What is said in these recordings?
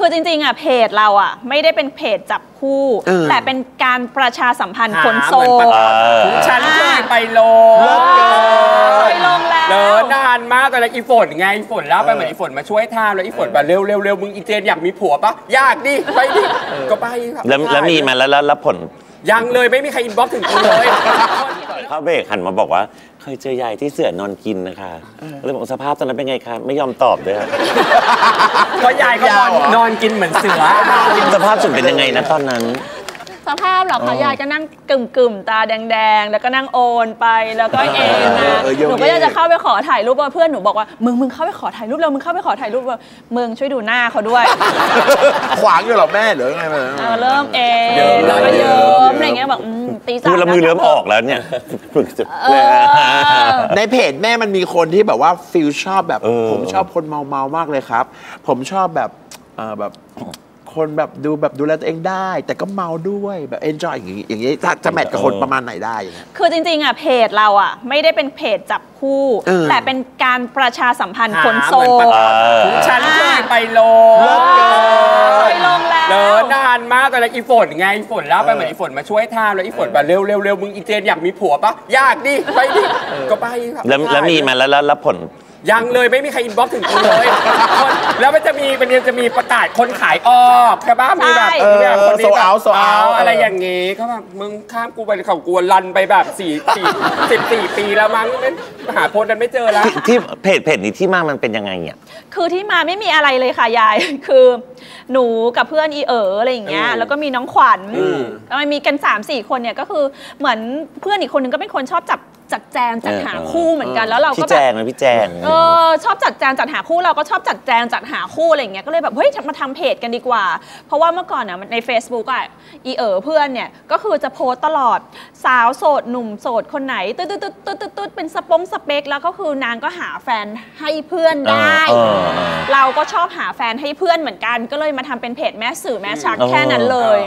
คือจริงๆอ่ะเพจเราอ่ะไม่ได้เป็นเพจจับคู่แต่เป็นการประชาสัมพันธ์คนโสดฉันเคยไปลงแล้วนานมากเลยอีฝนไงอีฝนแล้วไปเหมือนอีฝนมาช่วยทามแล้วอีฝนมาเร็วมึงอีเจนอยากมีผัวปะยากดิไปดิก็ไปแล้วมีมาแล้วรับผลยังเลยไม่มีใครอินบ็อกซ์ถึงกูเลยเขาเบรกหันมาบอกว่าเคยเจอยายที่เสือนอนกินนะคะแล้วบอกสภาพตอนนั้นเป็นไงคะไม่ยอมตอบเลยครับเพราะยายก็นอนกินเหมือนเสือสภาพสุดเป็นยังไงนะตอนนั้นสภาพหรอคะยายก็นั่งกึ่มๆตาแดงๆแล้วก็นั่งโอนไปแล้วก็เองนะหนูก็จะเข้าไปขอถ่ายรูปเพื่อนหนูบอกว่ามึงเข้าไปขอถ่ายรูปแล้วมึงเข้าไปขอถ่ายรูปมึงช่วยดูหน้าเขาด้วยขวางอยู่หรอแม่หรือไงมาเริ่มเองแล้วก็เยอะอะไรเงี้ยแบบตีสามแล้วมือเริ่มออกแล้วเนี่ยในเพจแม่มันมีคนที่แบบว่าฟิลชอบแบบผมชอบคนเมามากเลยครับผมชอบแบบคนแบบดูแบบดูแลตัวเองได้แต่ก็เมาด้วยแบบเอนจอยอย่างนี้จะแมทกับคนประมาณไหนได้คือจริงๆอ่ะเพจเราอ่ะไม่ได้เป็นเพจจับคู่แต่เป็นการประชาสัมพันธ์คนโสดฉันเคยไปลงแล้วนานมากเลยอีฝนไงอีฝนแล้วไปเหมือนอีฝนมาช่วยทามแล้วอีฝนมาเร็วมึงอีเจนอยากมีผัวปะยากดิไปดิก็ไปแล้วมีมาแล้วรับผลยังเลยไม่มีใครอินบ็อกซ์ถึงกูเลยแล้วมันจะมีประกาศคนขายออกใช่ป่ะมีแบบคนนี้แบบอะไรอย่างงี้เขาแบบมึงข้ามกูไปเขากวนลันไปแบบ14ปีแล้วมั้งหาโพสต์กันไม่เจอแล้วที่เพจนี้ที่มามันเป็นยังไงเนี่ยคือที่มาไม่มีอะไรเลยค่ะยายคือหนูกับเพื่อนอีเอ๋ออะไรอย่างเงี้ยแล้วก็มีน้องขวัญแล้วมันมีกัน 3-4 คนเนี่ยก็คือเหมือนเพื่อนอีกคนนึงก็เป็นคนชอบจัดแจงจัดหาคู่เหมือนกันแล้วเราก็แบบพี่แจงชอบจัดแจงจัดหาคู่เราก็ชอบจัดแจงจัดหาคู่อะไรอย่างเงี้ยก็เลยแบบเฮ้ยมาทำเพจกันดีกว่าเพราะว่าเมื่อก่อนอ่ะใน Facebook อ่ะอีเอ๋อเพื่อนเนี่ยก็คือจะโพสตลอดสาวโสดหนุ่มโสดคนไหนตุ๊ดเป็นสเปคแล้วก็คือนางก็หาแฟนให้เพื่อนได้เราก็ชอบหาแฟนให้เพื่อนเหมือนกันก็เลยมาทำเป็นเพจแม่สื่อแม่ชักแค่นั้นเลย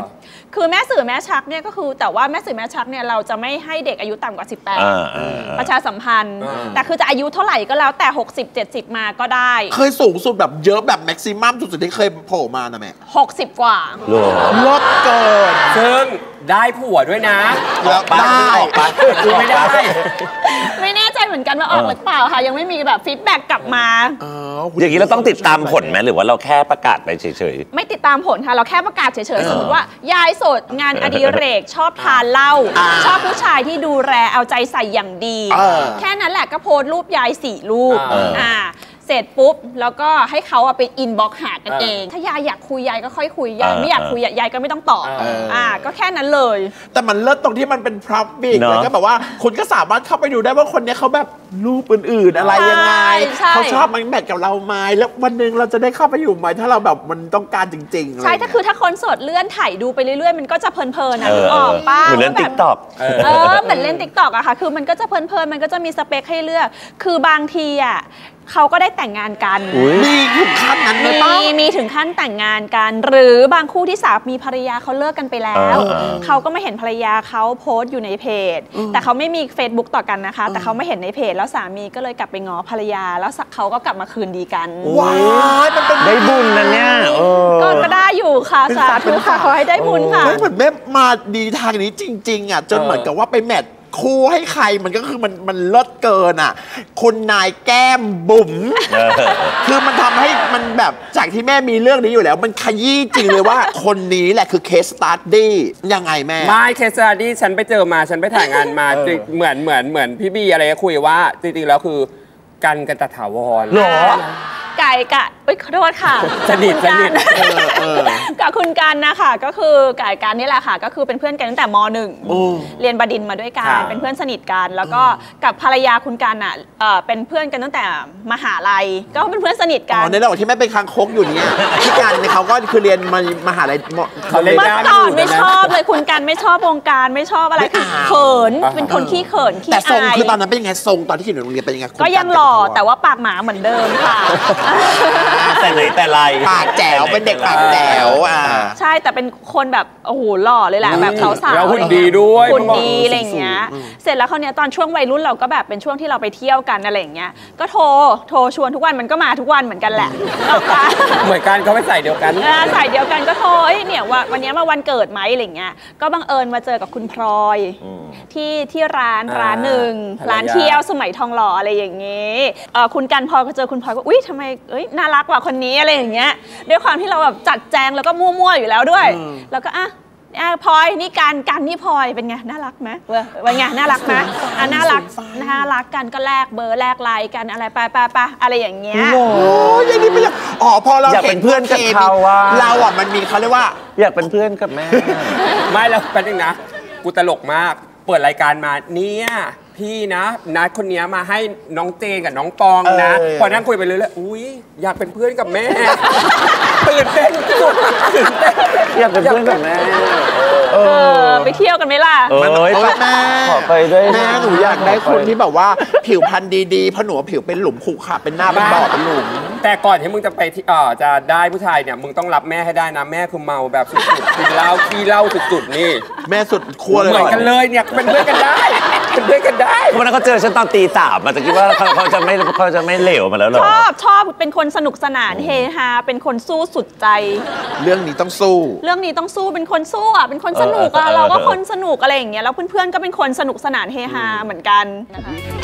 คือแม่สื่อแม่ชักเนี่ยก็คือแต่ว่าแม่สื่อแม่ชักเนี่ยเราจะไม่ให้เด็กอายุต่ำกว่า18ประชาสัมพันธ์แต่คือจะอายุเท่าไหร่ก็แล้วแต่60-70มาก็ได้เคยสูงสุดแบบเยอะแบบแม็กซิมัมสุดที่เคยโผล่มานะแม่60กว่าลดเกินซึ่งได้ผัวด้วยนะได้คือไม่ได้ไม่แน่ใจเหมือนกันว่าออกหรือเปล่าค่ะยังไม่มีแบบฟีดแบ็กกลับมาอย่างนี้เราต้องติดตามผลไหมหรือว่าเราแค่ประกาศไปเฉยๆไม่ติดตามผลค่ะเราแค่ประกาศเฉยๆสมมติว่ายายโสดงานอดิเรกชอบทานเหล้าชอบผู้ชายที่ดูแลเอาใจใส่อย่างดีแค่นั้นแหละก็โพสรูปยาย4 รูปเสร็จปุ๊บแล้วก็ให้เขาไปอินบ็อกซ์หากันเองถ้ายายอยากคุยยายก็ค่อยคุยยายไม่อยากคุยยายก็ไม่ต้องตอบก็แค่นั้นเลยแต่มันเลิศตรงที่มันเป็นพร็อพบิ๊กเลยก็แบบว่าคุณก็สามารถเข้าไปดูได้ว่าคนนี้เขาแบบรูปอื่นๆอะไรยังไงเขาชอบมันแมทกับเราไหมแล้ววันหนึ่งเราจะได้เข้าไปอยู่ไหมถ้าเราแบบมันต้องการจริงๆใช่ถ้าคนสดเลื่อนถ่ายดูไปเรื่อยๆมันก็จะเพลินๆนะออกป้าเหมือนเล่นติ๊กต็อกเหมือนเล่นติ๊กต็อกอะค่ะคือมันก็จะเพลินๆมันก็จะมีสเปคให้เลือกคือบางทีอะเขาก็ได้แต่งงานกันมีถึงขั้นนั้นไหมป้ามีถึงขั้นแต่งงานกันหรือบางคู่ที่สามีภรรยาเขาเลิกกันไปแล้วเขาก็ไม่เห็นภรรยาเขาโพสต์อยู่ในเพจแต่เขาไม่มี Facebook ต่อกันนะคะแต่เขาไม่เห็นในเพจแล้วสามีก็เลยกลับไปง้อภรรยาแล้วเขาก็กลับมาคืนดีกันว้าวมันเป็นได้บุญนะเนี่ยก็ได้อยู่ค่ะสาธุค่ะขอให้ได้บุญค่ะเหมือนแม่มาดีทางนี้จริงๆอ่ะจนเหมือนกับว่าไปแมทคู่ให้ใครมันก็คือมันเลิศเกินอ่ะคุณนายแก้มบุ๋มคือมันทำให้มันแบบจากที่แม่มีเรื่องนี้อยู่แล้วมันขยี้จริงเลยว่าคนนี้แหละคือเคสสตาร์ดี้ยังไงแม่ไม่เคสสตาร์ดี้ฉันไปเจอมาฉันไปถ่ายงานมาเหมือนพี่บีอะไรคุยว่าจริงๆแล้วคือกันตะถาวรหรอไก่กะเอ้ยขอโทษค่ะสนิทกับคุณกันนะคะก็คือไก่กันนี่แหละค่ะก็คือเป็นเพื่อนกันตั้งแต่ม.1 เรียนบดินทร์มาด้วยกันเป็นเพื่อนสนิทกันแล้วก็กับภรรยาคุณกันอ่ะเป็นเพื่อนกันตั้งแต่มหาลัยก็เป็นเพื่อนสนิทกันในระหว่างที่แม่ไปคางคกอยู่เนี่ยพี่กันเขาก็คือเรียนมหาลัยเขาเล่นได้ไม่ชอบเลยคุณกันไม่ชอบวงการไม่ชอบอะไรเขินเป็นคนขี้เขินขี้อายแต่ทรงคือตอนนั้นเป็นยังไงทรงตอนที่อยู่ในโรงเรียนเป็นยังไงก็ยังหล่อแต่ว่าปากหมาเหมือนเดิมค่ะ แต่ไหนแต่ไรปากแจ๋วเป็นเด็กปากแจ๋วใช่แต่เป็นคนแบบโอ้โหหล่อเลยแหละแบบสาวๆแล้วหุ่นดีด้วยหุ่นดีอะไรอย่างเงี้ยเสร็จแล้วเขาเนี้ยตอนช่วงวัยรุ่นเราก็แบบเป็นช่วงที่เราไปเที่ยวกันอะไรอย่างเงี้ยก็โทรชวนทุกวันมันก็มาทุกวันเหมือนกันแหละเหมือนกันเขาไม่ใส่เดียวกันใส่เดียวกันก็โทรเนี่ยว่าวันนี้มาวันเกิดไหมอะไรเงี้ยก็บังเอิญมาเจอกับคุณพลอยที่ร้านหนึ่งร้านเที่ยวสมัยทองหล่ออะไรอย่างเงี้ยคุณกันพอเจอคุณพลอยก็อุ้ยทำไมน่ารักกว่าคนนี้อะไรอย่างเงี้ยด้วยความที่เราแบบจัดแจงแล้วก็มั่วๆอยู่แล้วด้วยแล้วก็อ่ะพลอยนี่การนี่พลอยเป็นไงน่ารักไหมเป็นไงน่ารักไหมน่ารักกันก็แลกเบอร์แลกไลน์กันอะไรไปอะไรอย่างเงี้ยโอ้ยอย่างนี้ไม่อยากอ๋อพอเราอยากเป็นเพื่อนกับเขาว่าเราอ่ะมันมีเขาเรียกว่าอยากเป็นเพื่อนกับแม่ไม่แล้วเป็นยังนะกูตลกมากเปิดรายการมาเนี่ยพี่นะนัดคนนี้มาให้น้องเจนกับน้องปองนะพอนั่งคุยไปเลยแล้วอุ้ยอยากเป็นเพื่อนกับแม่ตื่นเต้นสุดอยากเป็นเพื่อนกับแม่ไปเที่ยวกันไหมล่ะมันแม่ไปด้วยแม่หนูอยากได้คนที่แบบว่าผิวพรรณดีๆเพราะหนูผิวเป็นหลุมขรุขระเป็นหน้าเป็นบ่อเป็นหลุมแต่ก่อนที่มึงจะไปจะได้ผู้ชายเนี่ยมึงต้องรับแม่ให้ได้นะแม่คือเมาแบบสุดๆกินเหล้าขี้เหล้าสุดๆนี่แม่สุดขั้วเลยเหมือนกันเลยเนี่ยเป็นเพื่อนกันได้เป็นเพื่อนกันได้วันนั้นเขาเจอฉันตอนตีสามมันจะคิดว่าเขาจะไม่เหลวมาแล้วหรอชอบเป็นคนสนุกสนานเฮฮาเป็นคนสู้สุดใจเรื่องนี้ต้องสู้เป็นคนสู้อ่ะเป็นคนสนุกเราก็คนสนุกอะไรอย่างเงี้ยแล้วเพื่อนๆก็เป็นคนสนุกสนานเฮฮาเหมือนกันนะคะ